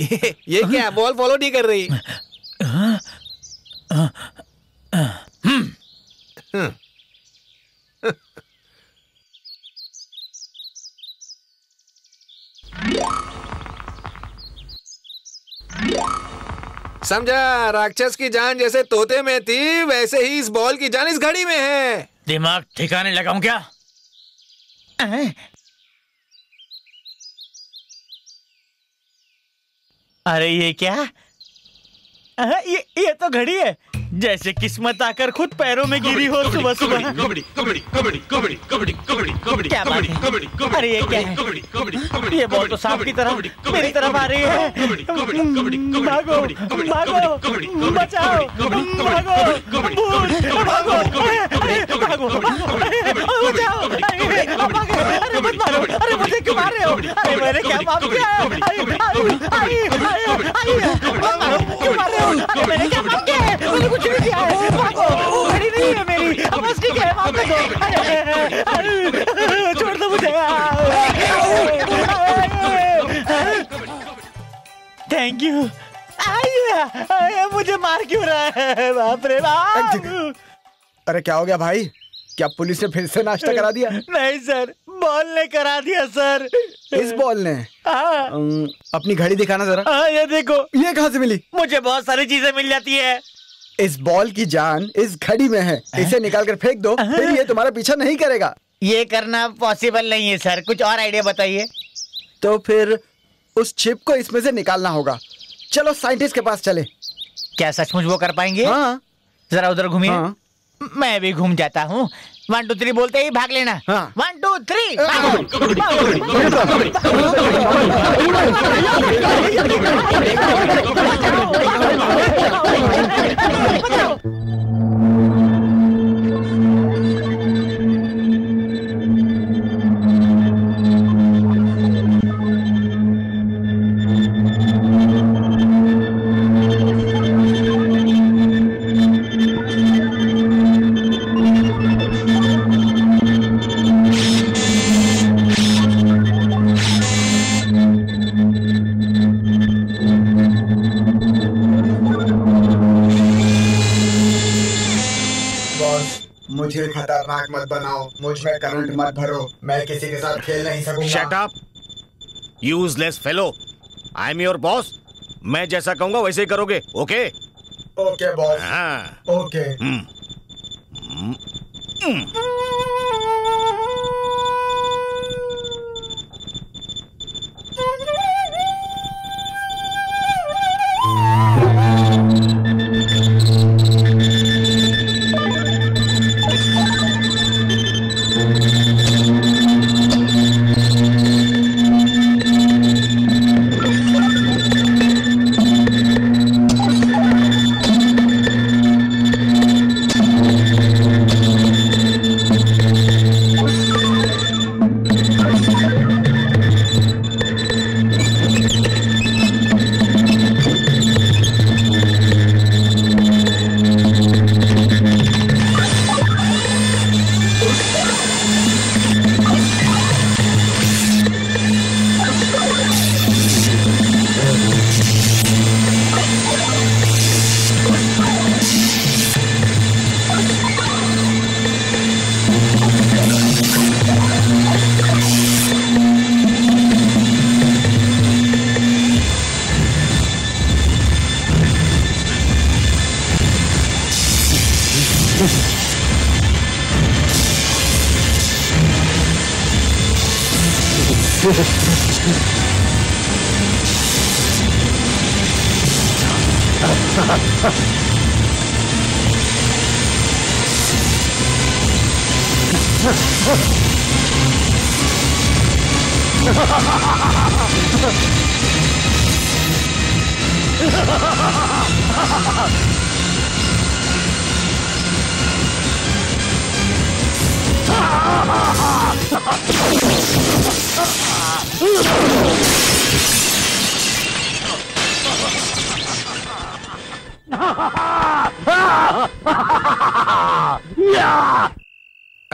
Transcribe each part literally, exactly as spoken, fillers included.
ये, ये क्या बॉल फॉलो नहीं कर रही। समझा, राक्षस की जान जैसे तोते में थी वैसे ही इस बॉल की जान इस घड़ी में है। दिमाग ठिकाने लगाऊं क्या? अरे ये क्या? ये ये तो घड़ी है, जैसे किस्मत आकर खुद पैरों में गिरी हो सुबह सुबह। कबड्डी कबड्डी कबड्डी कबड्डी कबड्डी कबड्डी कबड्डी क्या बात है? अरे ये क्या है? ये बॉल तो सांप की तरह मेरी तरफ आ रही है। भागो भागो, बचाओ, भागो भागो भागो, अरे मुझे क्यों मार रहे हो? अरे मैंने क्या पाप किया? क्यों मार रहे हो? अरे मैंने क्या पाप किया है? कुछ नहीं किया है। भागो, घड़ी नहीं है मेरी। अब उसकी क्या है? वापस दो। अरे छोड़ दो मुझे। Thank you. आइए, मुझे मार क्यों रहा है? बाप रे बाप। अरे क्या हो गया भाई? क्या पुलिस ने फिर से नाश्ता करा दिया? नहीं सर, बॉल ने करा दिया सर। इस बॉल ने? हाँ। अपनी घड़ी दिखाना जरा। हाँ ये देखो। ये कहाँ से मिली? मुझे बहुत सारी चीजें मिल जाती है। इस बॉल की जान इस घड़ी में है, इसे निकाल कर फेंक दो, फिर ये तुम्हारा पीछा नहीं करेगा। ये करना पॉसिबल नहीं है सर, कुछ और आइडिया बताइए। तो फिर उस चिप को इसमें से निकालना होगा। चलो साइंटिस्ट के पास चले। क्या सचमुच वो कर पाएंगे? हाँ। जरा उधर घूमिए। हाँ। मैं भी घूम जाता हूँ। वन टू थ्री बोलते ही भाग लेना। One two three. खतरनाक मत बनाओ, मुझ में करंट मत भरो, मैं किसी के साथ खेल नहीं सकूंगा। Shut up, useless fellow. I am your boss, मैं जैसा कहूंगा वैसे ही करोगे। Okay okay boss. हाँ ओके।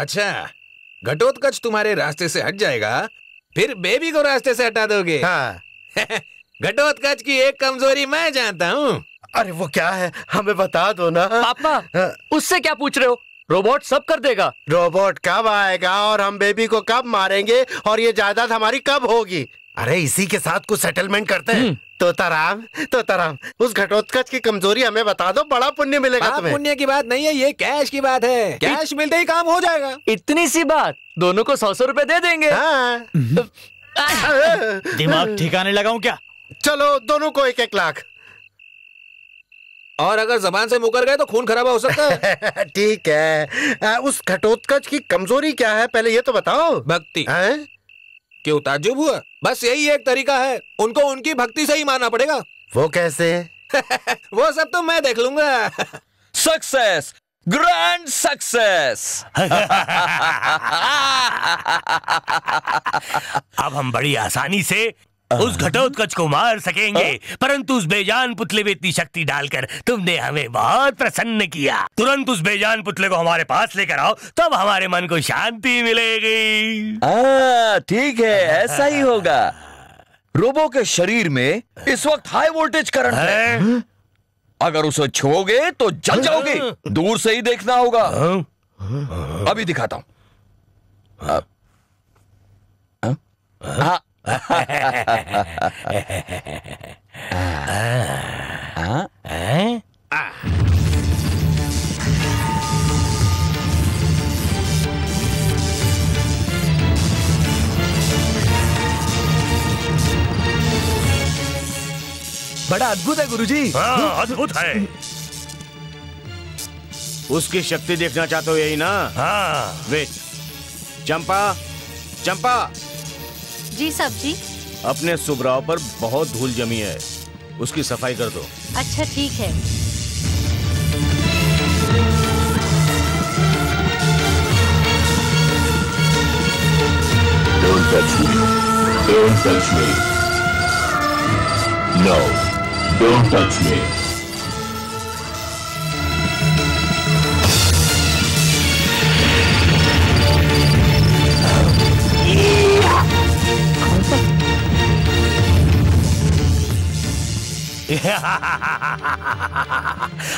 अच्छा, घटोत्कच तुम्हारे रास्ते से हट जाएगा फिर बेबी को रास्ते से हटा दोगे। हाँ। घटोत्कच की एक कमजोरी मैं जानता हूँ। अरे वो क्या है, हमें बता दो ना। पापा, उससे क्या पूछ रहे हो, रोबोट सब कर देगा। रोबोट कब आएगा और हम बेबी को कब मारेंगे और ये जायदाद हमारी कब होगी। अरे इसी के साथ कुछ सेटलमेंट करते हैं। तोताराम, तोताराम, उस घटोत्कच की कमजोरी हमें बता दो, बड़ा पुण्य मिलेगा तुम्हें। पुण्य की बात नहीं है, ये कैश की बात है। कैश इत... मिलते ही काम हो जाएगा। इतनी सी बात, दोनों को सौ सौ रुपए दे देंगे। हाँ। दिमाग ठिकाने लगाऊं क्या। चलो दोनों को एक एक लाख। और अगर जबान से मुकर गए तो खून खराबा हो सकता है। ठीक है, उस घटोत्कच की कमजोरी क्या है पहले ये तो बताओ। भक्ति। क्यों ताज्जुब हुआ, बस यही एक तरीका है, उनको उनकी भक्ति से ही मारना पड़ेगा। वो कैसे। वो सब तो मैं देख लूंगा। Success, grand success. अब हम बड़ी आसानी से उस घटोत्कच को मार सकेंगे, परंतु उस बेजान पुतले में इतनी शक्ति डालकर तुमने हमें बहुत प्रसन्न किया। तुरंत उस बेजान पुतले को हमारे पास लेकर आओ, तब हमारे मन को शांति मिलेगी। आ, ठीक है, ऐसा ही होगा। रोबो के शरीर में इस वक्त हाई वोल्टेज करंट है, अगर उसे छुओगे तो जल जाओगे। दूर से ही देखना होगा। अभी दिखाता हूँ। बड़ा अद्भुत है गुरुजी। हाँ, अद्भुत है। उसकी शक्ति देखना चाहते हो यही ना। हाँ। वेट, चंपा, चंपा। जी सब जी। अपने सुब्राव पर बहुत धूल जमी है, उसकी सफाई कर दो। अच्छा ठीक है। Don't touch me. Don't touch me. No. Don't touch me.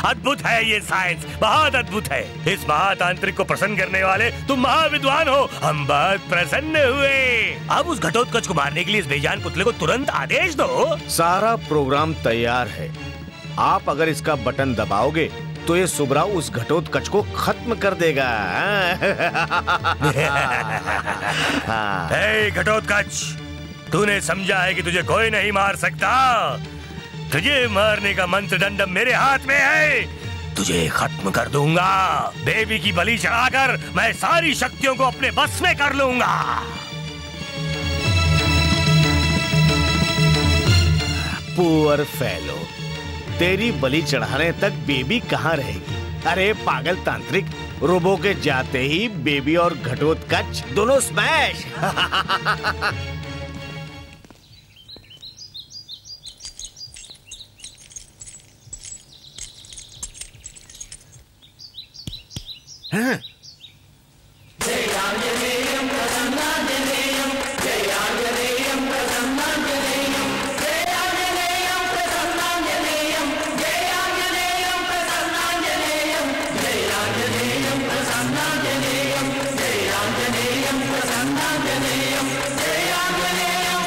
अद्भुत है ये साइंस, बहुत अद्भुत है। इस महातांत्रिक को प्रसन्न करने वाले तुम महाविद्वान हो, हम बहुत प्रसन्न हुए। अब उस घटोत्कच को मारने के लिए इस बेजान पुतले को तुरंत आदेश दो। सारा प्रोग्राम तैयार है, आप अगर इसका बटन दबाओगे तो ये सुब्राव उस घटोत्कच को खत्म कर देगा। हे घटोत्कच, तूने समझा है कि तुझे कोई नहीं मार सकता। तुझे मारने का मंत्र दंडम मेरे हाथ में है, तुझे खत्म कर दूंगा। बेबी की बलि चढ़ाकर मैं सारी शक्तियों को अपने बस में कर लूंगा। पुअर फेलो, तेरी बलि चढ़ाने तक बेबी कहाँ रहेगी। अरे पागल तांत्रिक, रोबो के जाते ही बेबी और घटोत्कच दोनों स्मैश। हाँ। जय अम्बिनेयम प्रसन्ना जयनेयम, जय अम्बिनेयम प्रसन्ना जयनेयम, जय अम्बिनेयम प्रसन्ना जयनेयम, जय अम्बिनेयम प्रसन्ना जयनेयम, जय अम्बिनेयम प्रसन्ना जयनेयम, जय अम्बिनेयम प्रसन्ना जयनेयम, जय अम्बिनेयम प्रसन्ना जयनेयम, जय अम्बिनेयम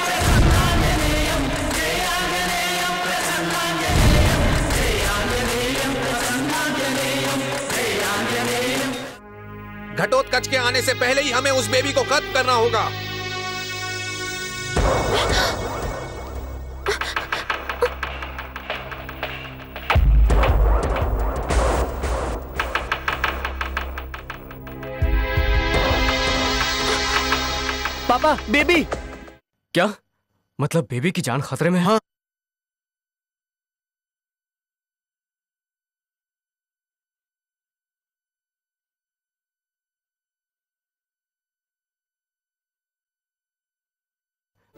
प्रसन्ना जयनेयम, जय अम्बिनेयम प्रसन्ना जयनेयम, जय अम्बिनेयम। घटोत्कच के आने से पहले ही हमें उस बेबी को खत्म करना होगा। पापा, बेबी। क्या मतलब बेबी की जान खतरे में है? हाँ।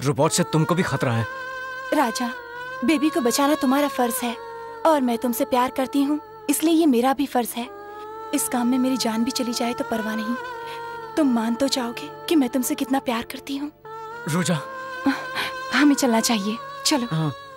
रोबोट से तुमको भी खतरा है। राजा, बेबी को बचाना तुम्हारा फर्ज है और मैं तुमसे प्यार करती हूँ, इसलिए ये मेरा भी फर्ज है। इस काम में मेरी जान भी चली जाए तो परवाह नहीं। तुम मान तो जाओगे कि मैं तुमसे कितना प्यार करती हूँ। रोजा, हमें चलना चाहिए। चलो। हाँ।